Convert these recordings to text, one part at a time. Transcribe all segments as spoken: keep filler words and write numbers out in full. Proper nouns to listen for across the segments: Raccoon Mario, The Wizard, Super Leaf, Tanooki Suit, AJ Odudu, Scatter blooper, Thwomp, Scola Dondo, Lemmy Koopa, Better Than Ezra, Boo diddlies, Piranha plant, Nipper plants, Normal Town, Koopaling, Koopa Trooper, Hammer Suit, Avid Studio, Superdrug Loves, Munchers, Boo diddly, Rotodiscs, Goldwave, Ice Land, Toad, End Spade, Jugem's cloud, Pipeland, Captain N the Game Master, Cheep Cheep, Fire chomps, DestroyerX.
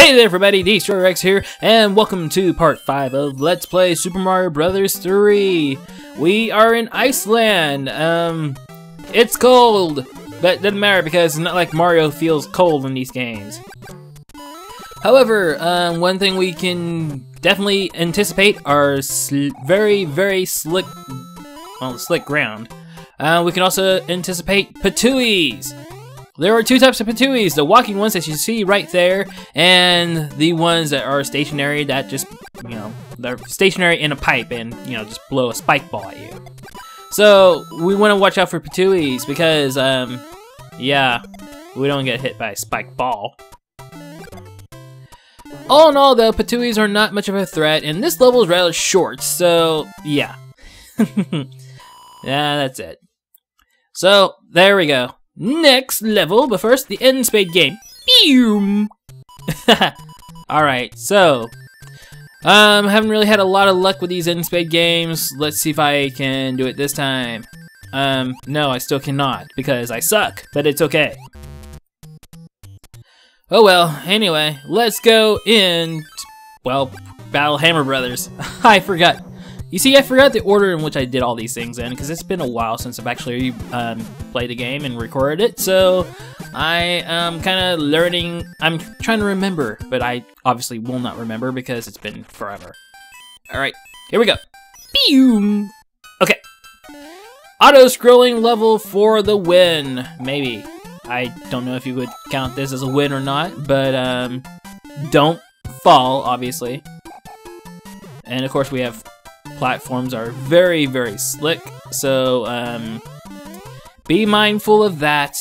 Hey there everybody, DestroyerX here, and welcome to part five of Let's Play Super Mario Bros. three. We are in Iceland. Um, it's cold, but it doesn't matter because it's not like Mario feels cold in these games. However, um, one thing we can definitely anticipate are sl very, very slick, well, slick ground. Uh, we can also anticipate Ptooies. There are two types of Ptooies, the walking ones that you see right there, and the ones that are stationary that just, you know, they're stationary in a pipe and, you know, just blow a spike ball at you. So, we want to watch out for Ptooies because, um, yeah, we don't get hit by a spike ball. All in all, though, Ptooies are not much of a threat, and this level is rather short, so, yeah. Yeah, that's it. So, there we go. Next level, but first the End Spade game. Alright, so um haven't really had a lot of luck with these End Spade games. Let's see if I can do it this time. Um no, I still cannot because I suck, but it's okay. Oh well, anyway, let's go in, well, Battle Hammer Brothers. I forgot. You see, I forgot the order in which I did all these things in, because it's been a while since I've actually um, played the game and recorded it, so I am kind of learning. I'm trying to remember, but I obviously will not remember because it's been forever. Alright, here we go. Boom! Okay. Auto-scrolling level for the win. Maybe. I don't know if you would count this as a win or not, but um, don't fall, obviously. And of course we have... platforms are very, very slick, so um, be mindful of that.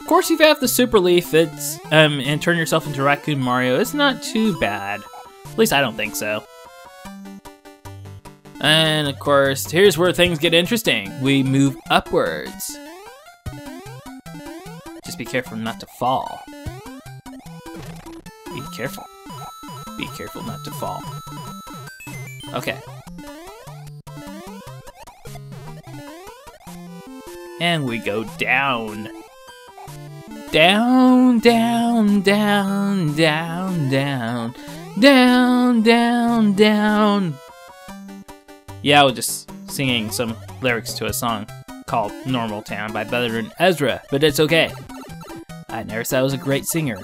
Of course, if you have the Super Leaf, it's um, and turn yourself into Raccoon Mario, it's not too bad. At least I don't think so. And of course, here's where things get interesting. We move upwards. Just be careful not to fall. Be careful. Be careful not to fall. Okay. And we go down. Down, down, down, down, down. Down, down, down. Yeah, I was just singing some lyrics to a song called Normal Town by Better Than Ezra, but it's okay. I never said I was a great singer.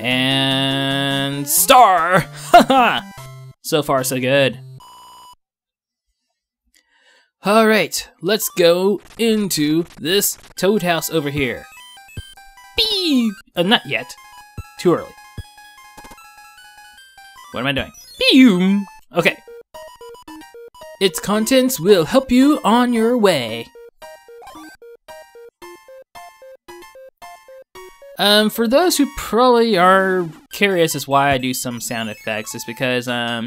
And star! Haha! So far, so good. Alright, let's go into this Toad House over here. Bee! Uh, not yet. Too early. What am I doing? Bee! Okay. Its contents will help you on your way. Um, for those who probably are curious as why I do some sound effects, is because um,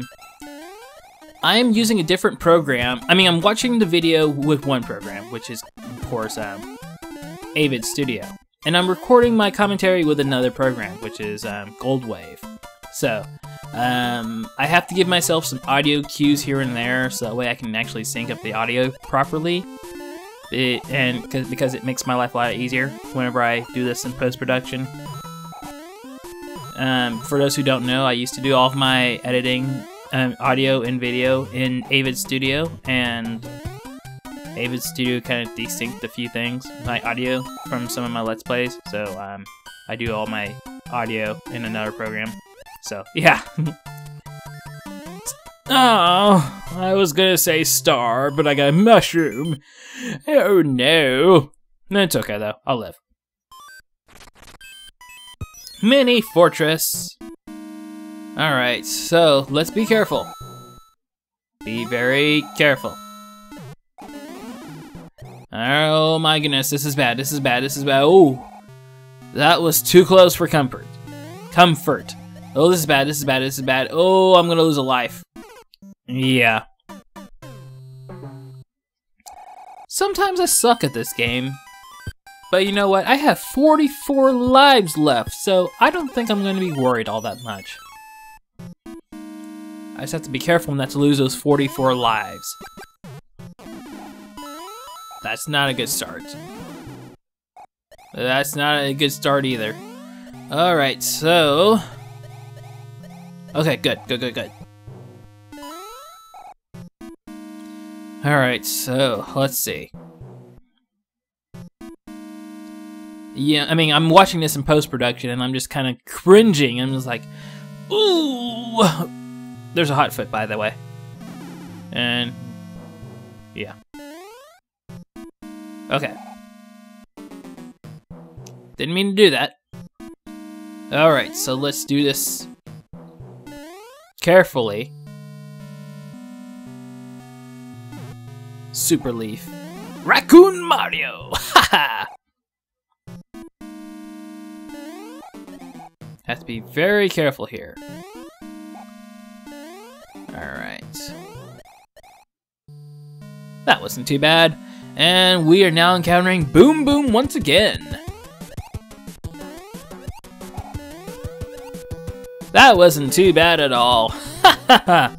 I'm using a different program. I mean, I'm watching the video with one program, which is, of course, um, Avid Studio. And I'm recording my commentary with another program, which is um, Goldwave. So, um, I have to give myself some audio cues here and there, so that way I can actually sync up the audio properly. It, and cause, because it makes my life a lot easier whenever I do this in post-production. Um, for those who don't know, I used to do all of my editing, um, audio and video in Avid Studio, and Avid Studio kind of desynced a few things, my audio from some of my Let's Plays, so um, I do all my audio in another program. So, yeah. Oh, I was gonna say star, but I got mushroom. Oh no. It's okay though, I'll live. Mini fortress. Alright, so let's be careful. Be very careful. Oh my goodness, this is bad, this is bad, this is bad. Oh, that was too close for comfort. Comfort. Oh, this is bad, this is bad, this is bad. Oh, I'm gonna lose a life. Yeah. Sometimes I suck at this game. But you know what? I have forty-four lives left, so I don't think I'm going to be worried all that much. I just have to be careful not to lose those forty-four lives. That's not a good start. That's not a good start either. Alright, so... Okay, good, good, good, good. Alright, so, let's see. Yeah, I mean, I'm watching this in post-production, and I'm just kind of cringing. I'm just like, ooh! There's a hot foot, by the way. And... yeah. Okay. Didn't mean to do that. Alright, so let's do this... carefully. Super Leaf. Raccoon Mario! Haha! Have to be very careful here. Alright. That wasn't too bad. And we are now encountering Boom Boom once again. That wasn't too bad at all. Hahaha!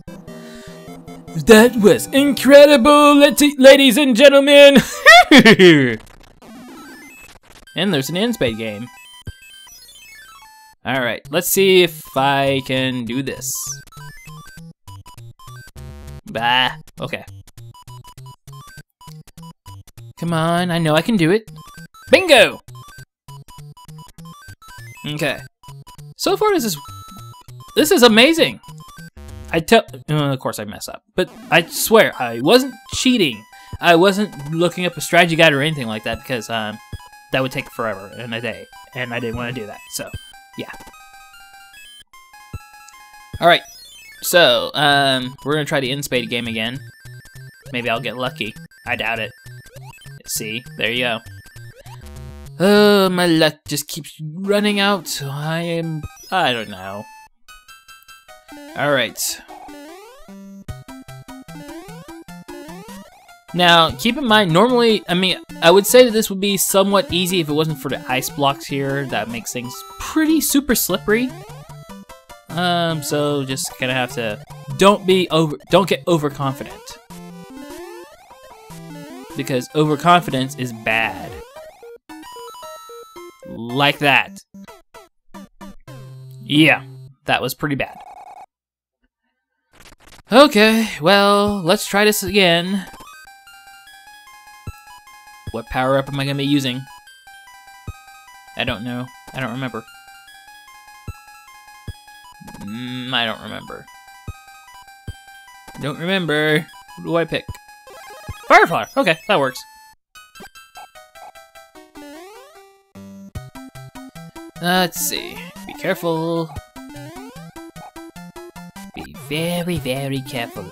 That was incredible, ladies and gentlemen! And there's an End Spade game. Alright, let's see if I can do this. Bah, okay. Come on, I know I can do it. Bingo! Okay. So far this is... this is amazing! I tell, uh, of course I mess up, but I swear I wasn't cheating. I wasn't looking up a strategy guide or anything like that because um, that would take forever and a day, and I didn't want to do that. So, yeah. All right, so um, we're gonna try the End Spade game again. Maybe I'll get lucky. I doubt it. See, there you go. Oh, my luck just keeps running out. So I am. I don't know. Alright. Now, keep in mind, normally, I mean, I would say that this would be somewhat easy if it wasn't for the ice blocks here. That makes things pretty super slippery. Um, so just gonna have to, don't be over, don't get overconfident. Because overconfidence is bad. Like that. Yeah, that was pretty bad. Okay, well, let's try this again. What power-up am I going to be using? I don't know. I don't remember. Mm, I don't remember. I don't remember. What do I pick? Fire flower! Okay, that works. Let's see. Be careful. Very, very careful.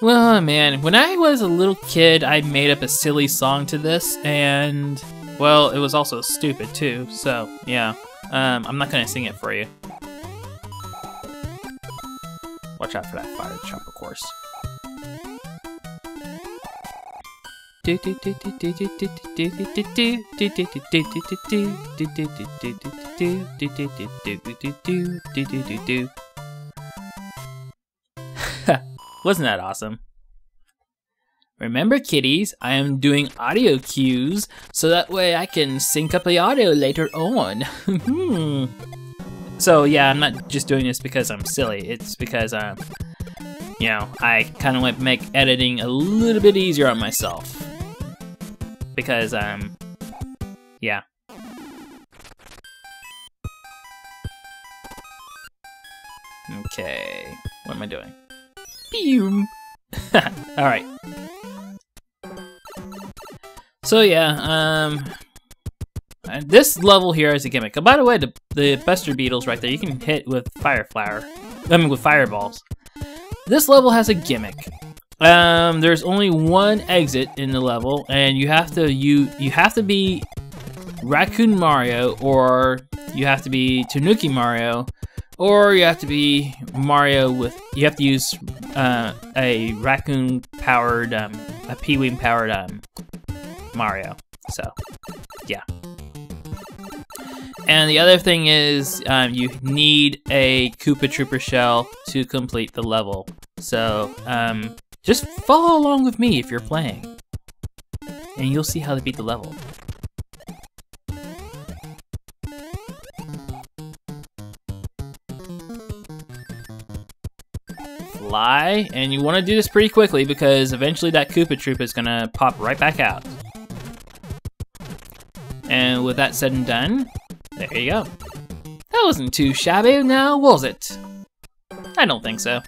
Well, man, when I was a little kid, I made up a silly song to this, and well, it was also stupid too. So yeah, um, I'm not gonna sing it for you. Watch out for that fire chomp, of course. Wasn't that awesome? Remember, kitties, I am doing audio cues so that way I can sync up the audio later on. So yeah, I'm not just doing this because I'm silly. It's because I'm, you know, I kind of want to make editing a little bit easier on myself. Because, um, yeah. Okay, what am I doing? Boom! Alright. So, yeah, um, and this level here is a gimmick. And by the way, the, the Buster Beetles right there, you can hit with Fire Flower. I mean, with Fireballs. This level has a gimmick. Um, there's only one exit in the level, and you have to you you have to be Raccoon Mario, or you have to be Tanooki Mario, or you have to be Mario with you have to use uh, a raccoon powered um, a Peewee powered um, Mario. So, yeah. And the other thing is um, you need a Koopa Trooper shell to complete the level. So um, just follow along with me if you're playing, and you'll see how to beat the level. Fly, and you want to do this pretty quickly because eventually that Koopa Trooper is going to pop right back out. And with that said and done, there you go. That wasn't too shabby now, was it? I don't think so.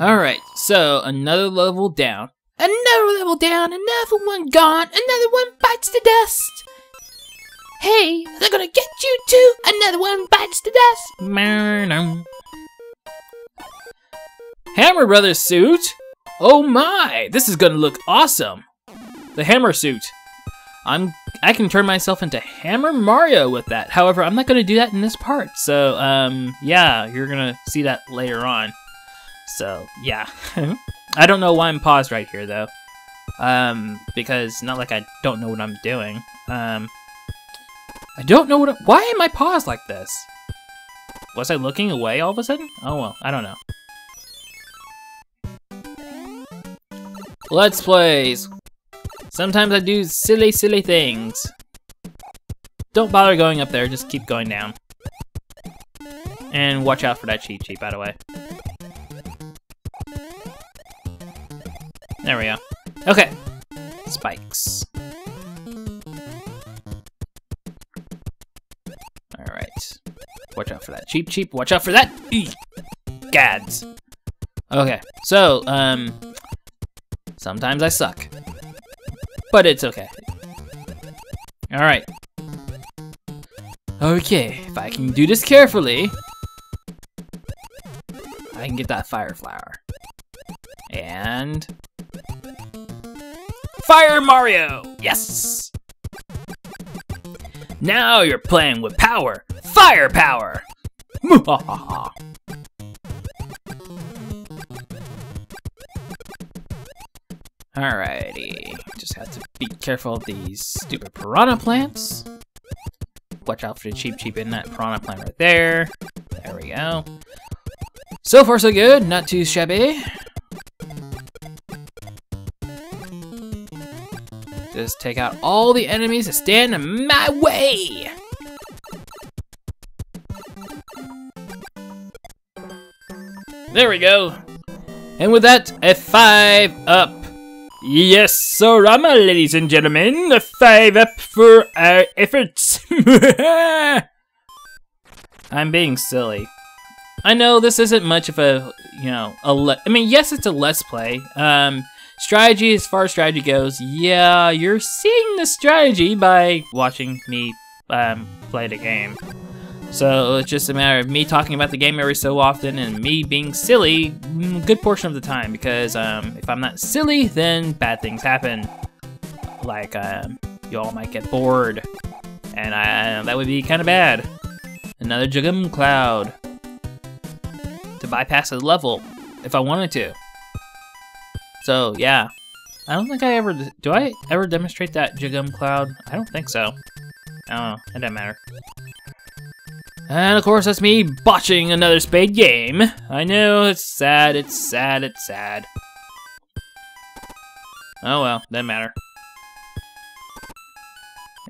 Alright, so another level down, another level down, another one gone, another one bites the dust. Hey, they're gonna get you too, another one bites the dust. Hammer Brothers suit? Oh my, this is gonna look awesome. The Hammer Suit. I'm, I can turn myself into Hammer Mario with that. However, I'm not gonna do that in this part, so um, yeah, you're gonna see that later on. So, yeah. I don't know why I'm paused right here, though. Um, because not like I don't know what I'm doing. Um, I don't know what I- Why am I paused like this? Was I looking away all of a sudden? Oh, well, I don't know. Let's plays. Sometimes I do silly, silly things. Don't bother going up there, just keep going down. And watch out for that Cheep Cheep, by the way. There we go. Okay. Spikes. Alright. Watch out for that Cheep Cheep. Watch out for that. Eek. Gads. Okay. So, um. Sometimes I suck. But it's okay. Alright. Okay. If I can do this carefully, I can get that fire flower. And. Fire Mario! Yes! Now you're playing with power! Fire power! Alrighty. Just have to be careful of these stupid piranha plants. Watch out for the Cheep Cheep in that piranha plant right there. There we go. So far so good, not too shabby. Just take out all the enemies that stand in my way! There we go! And with that, a five up! Yes, sir, I'm a, ladies and gentlemen, a five up for our efforts! I'm being silly. I know this isn't much of a, you know, a le- I mean, yes, it's a let's play. Um... Strategy, as far as strategy goes, yeah, you're seeing the strategy by watching me um, play the game. So it's just a matter of me talking about the game every so often and me being silly a good portion of the time, because um, if I'm not silly, then bad things happen. Like, um, y'all might get bored, and I, that would be kind of bad. Another Jugem's cloud to bypass a level if I wanted to. So yeah, I don't think I ever, do I ever demonstrate that Jugem's cloud? I don't think so. Oh, it doesn't matter. And of course that's me botching another spade game. I know, it's sad, it's sad, it's sad. Oh well, doesn't matter.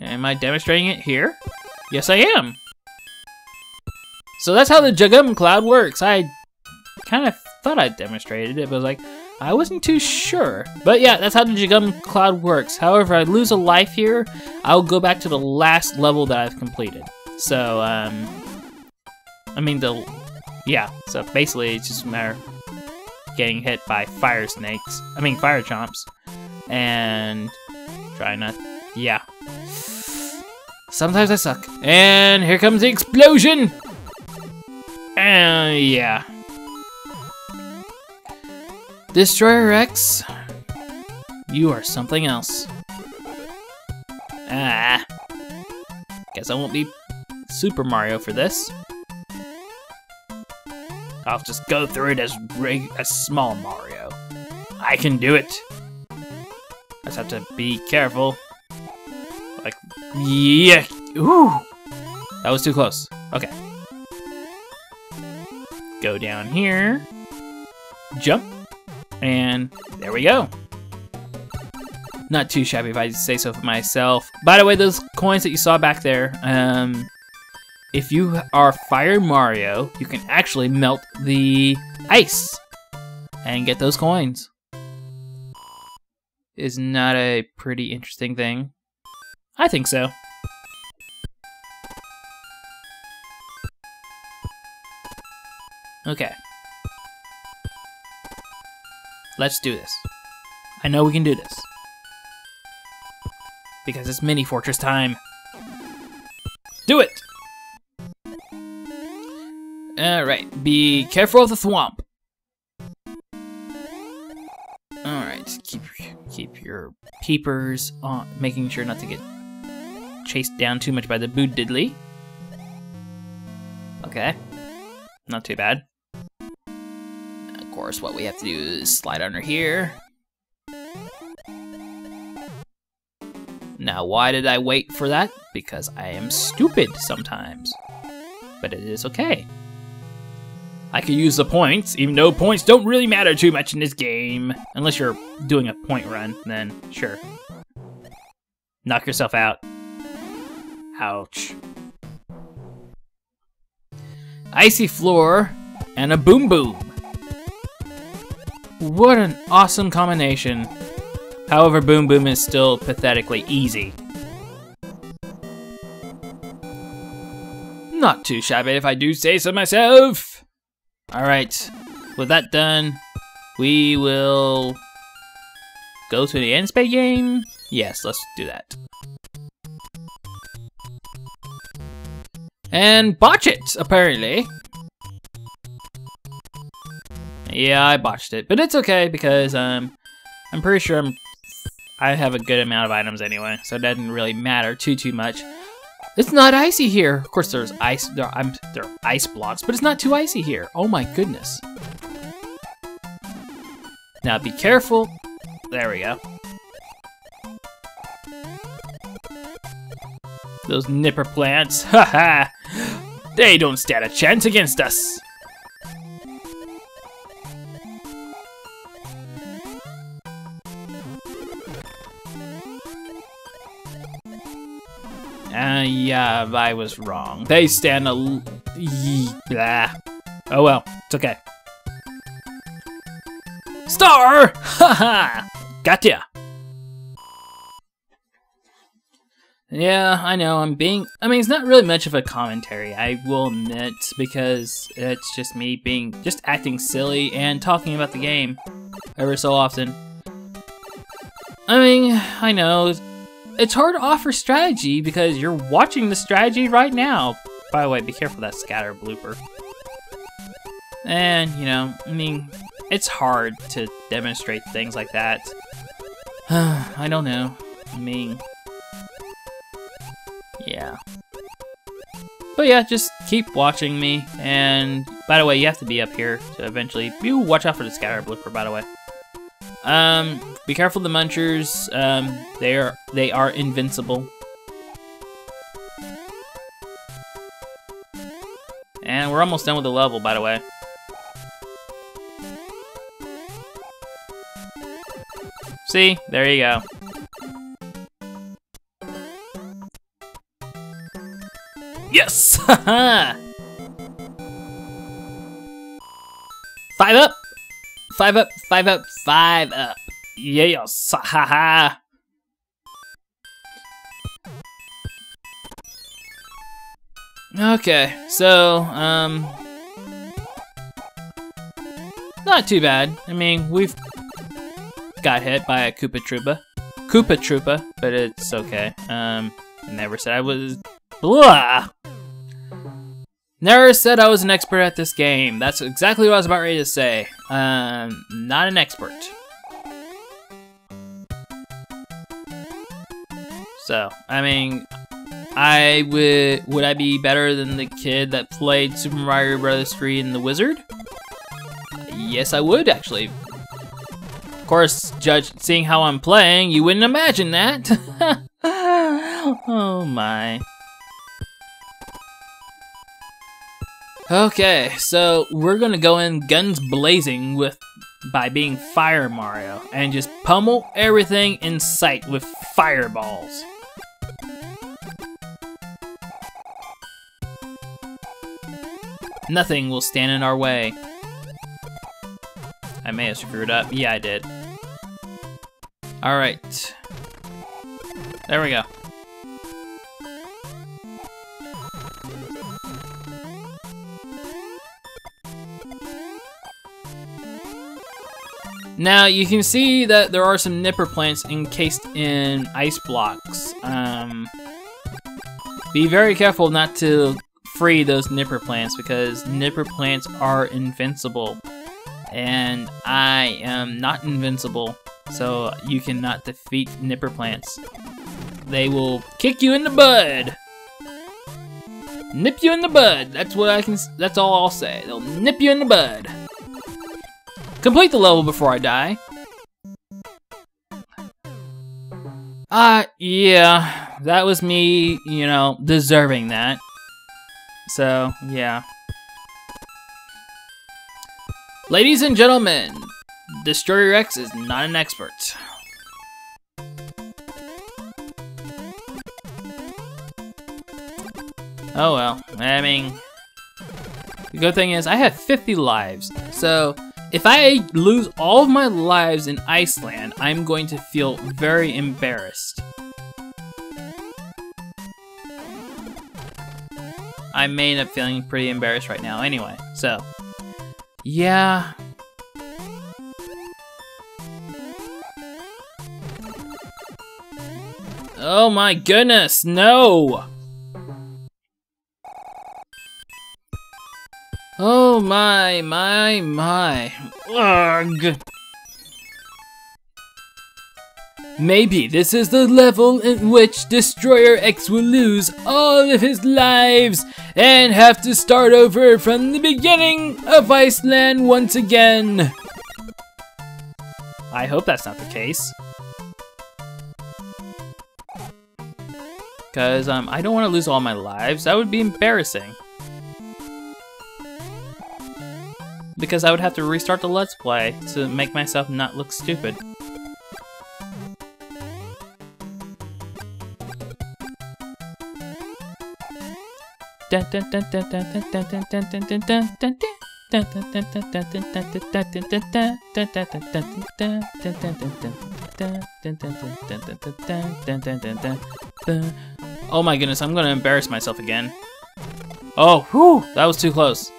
Am I demonstrating it here? Yes I am. So that's how the Jugem's cloud works. I kind of thought I demonstrated it, but I was like, I wasn't too sure. But yeah, that's how the Jugem's cloud works. However, I lose a life here, I'll go back to the last level that I've completed. So, um... I mean, the... Yeah, so basically it's just a matter of getting hit by fire snakes. I mean, fire chomps. And... try not... Yeah. Sometimes I suck. And here comes the explosion! And yeah. DestroyerX, you are something else. Ah, guess I won't be Super Mario for this. I'll just go through it as rig as small Mario. I can do it. I just have to be careful. Like Yeah. Ooh. That was too close. Okay. Go down here. Jump. And there we go. Not too shabby if I say so for myself. By the way, those coins that you saw back there, um, if you are Fire Mario, you can actually melt the ice and get those coins. Isn't that a pretty interesting thing? I think so. Okay. Let's do this. I know we can do this. Because it's mini fortress time. Do it! Alright, be careful of the Thwomp. Alright, keep keep your peepers on, making sure not to get chased down too much by the Boo diddly. Okay. Not too bad. Of course, what we have to do is slide under here. Now, why did I wait for that? Because I am stupid sometimes. But it is okay. I could use the points, even though points don't really matter too much in this game. Unless you're doing a point run, then sure. Knock yourself out. Ouch. Icy floor and a Boom Boom. What an awesome combination. However, Boom Boom is still pathetically easy. Not too shabby if I do say so myself. Alright, with that done, we will go to the End Spade game? Yes, let's do that. And botch it, apparently. Yeah, I botched it, but it's okay because um, I'm pretty sure I'm I have a good amount of items anyway, so it doesn't really matter too too much. It's not icy here. Of course, there's ice. There, I'm, there are ice blocks, but it's not too icy here. Oh my goodness! Now be careful. There we go. Those nipper plants, haha! They don't stand a chance against us. Uh, yeah, I was wrong. They stand a l- blah. Oh well, it's okay. Star! Haha! Gotcha! Yeah, I know, I'm being... I mean, it's not really much of a commentary, I will admit, because it's just me being... just acting silly and talking about the game ever so often. I mean, I know... it's hard to offer strategy because you're watching the strategy right now. By the way, be careful of that scatter blooper. And, you know, I mean, it's hard to demonstrate things like that. I don't know. I mean, yeah. But yeah, just keep watching me. And, by the way, you have to be up here to eventually... you watch out for the scatter blooper, by the way. Um... Be careful of the Munchers. Um, they are they are invincible. And we're almost done with the level, by the way. See? There you go. Yes! Haha! Five up! Five up, five up, five up. Yes, haha. Okay, so, um... not too bad. I mean, we've got hit by a Koopa Trooper. Koopa Trooper, but it's okay. Um, never said I was... blah! Never said I was an expert at this game. That's exactly what I was about ready to say. Um, not an expert. So, I mean, I would would I be better than the kid that played Super Mario Bros. three and The Wizard? Uh, yes, I would, actually. Of course, judge, seeing how I'm playing, you wouldn't imagine that. Oh my. Okay, so we're gonna go in guns blazing with by being Fire Mario and just pummel everything in sight with fireballs. Nothing will stand in our way. I may have screwed up. Yeah, I did. Alright. There we go. Now, you can see that there are some Nipper plants encased in ice blocks. Um, be very careful not to free those Nipper plants, because Nipper plants are invincible. And I am not invincible, so you cannot defeat Nipper plants. They will kick you in the bud! Nip you in the bud! That's what I can, that's all I'll say. They'll nip you in the bud. Complete the level before I die. Ah, uh, yeah, that was me, you know, deserving that. So, yeah. Ladies and gentlemen, DestroyerX is not an expert. Oh well, I mean, the good thing is I have fifty lives, so if I lose all of my lives in Ice Land, I'm going to feel very embarrassed. I may end up feeling pretty embarrassed right now anyway, so yeah. Oh my goodness, no! Oh my, my, my. Ugh. Maybe this is the level in which DestroyerX will lose all of his lives and have to start over from the beginning of Ice Land once again. I hope that's not the case. Cause um, I don't want to lose all my lives, that would be embarrassing. Because I would have to restart the Let's Play to make myself not look stupid. Oh my goodness, I'm gonna embarrass myself again. Oh, whew, that was too close.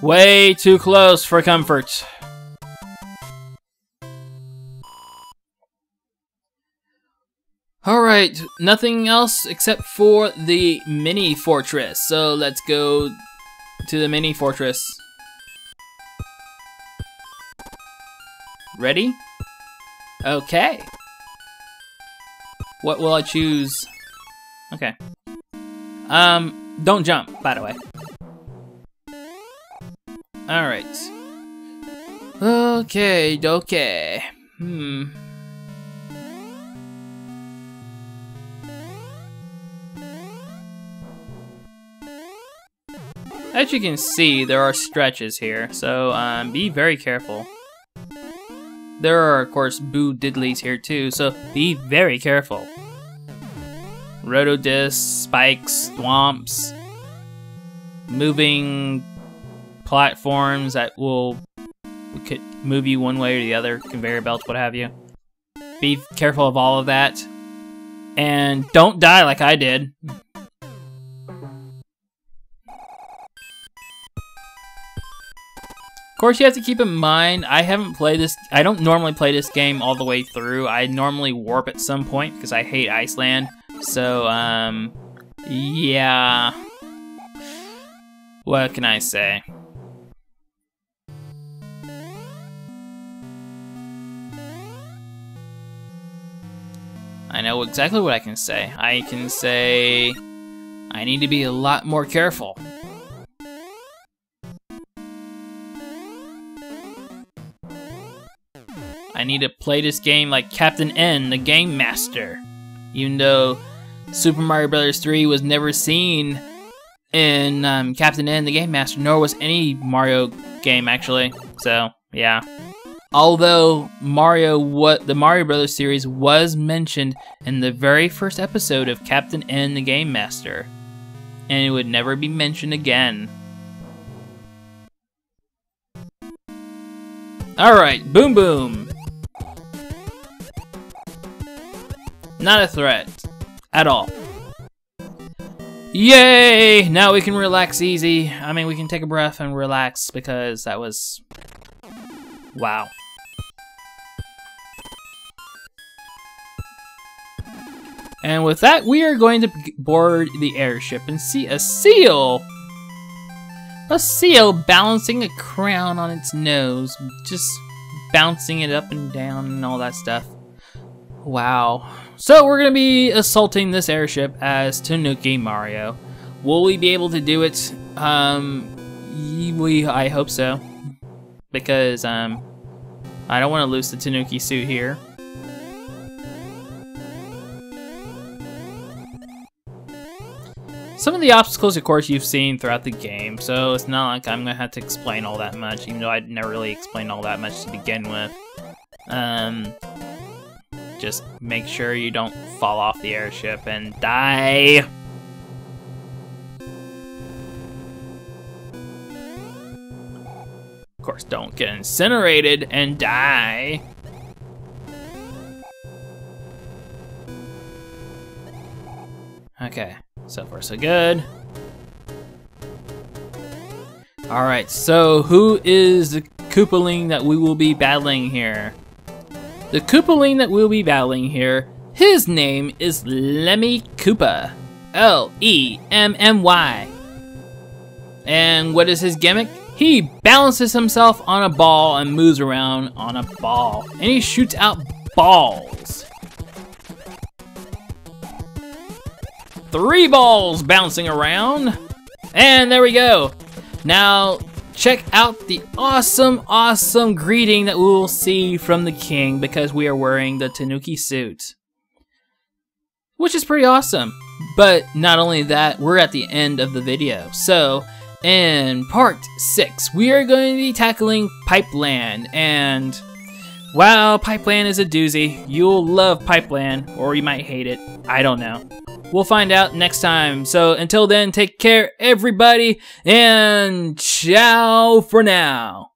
Way too close for comfort. Alright, nothing else except for the mini fortress. So let's go to the mini fortress. Ready? Okay. What will I choose? Okay. Um, don't jump, by the way. Alright. Okay, okay. Hmm. As you can see, there are stretches here, so um, be very careful. There are, of course, Boo diddlies here too, so be very careful. Rotodiscs, spikes, thwomps, moving platforms that will could move you one way or the other, conveyor belts, what have you. Be careful of all of that. And don't die like I did. Of course, you have to keep in mind, I haven't played this, I don't normally play this game all the way through. I normally warp at some point because I hate Ice Land. So, um, yeah. What can I say? I know exactly what I can say. I can say I need to be a lot more careful. I need to play this game like Captain N, the Game Master. Even though Super Mario Bros. three was never seen in um, Captain N the Game Master, nor was any Mario game actually. So yeah. Although Mario, what the Mario Brothers series was mentioned in the very first episode of Captain N the Game Master, and it would never be mentioned again. Alright, Boom Boom! Not a threat. At all. Yay! Now we can relax easy. I mean, we can take a breath and relax because that was... wow. And with that, we are going to board the airship and see a seal! A seal balancing a crown on its nose, just bouncing it up and down and all that stuff. Wow. So we're gonna be assaulting this airship as Tanooki Mario. Will we be able to do it? Um, we, I hope so. Because, um, I don't want to lose the Tanooki Suit here. Some of the obstacles, of course, you've seen throughout the game, so it's not like I'm going to have to explain all that much, even though I never really explained all that much to begin with. Um, just make sure you don't fall off the airship and die! Of course, don't get incinerated and die! Okay. So far, so good. Alright, so who is the Koopaling that we will be battling here? The Koopaling that we'll be battling here, his name is Lemmy Koopa. L E M M Y. And what is his gimmick? He balances himself on a ball and moves around on a ball. And he shoots out balls. Three balls bouncing around, and there we go. Now check out the awesome, awesome greeting that we will see from the king, because we are wearing the Tanooki Suit, which is pretty awesome. But not only that, we're at the end of the video. So in part six, we are going to be tackling Pipeland, and wow, Pipeland is a doozy. You'll love Pipeland, or you might hate it. I don't know. We'll find out next time. So until then, take care, everybody, and ciao for now.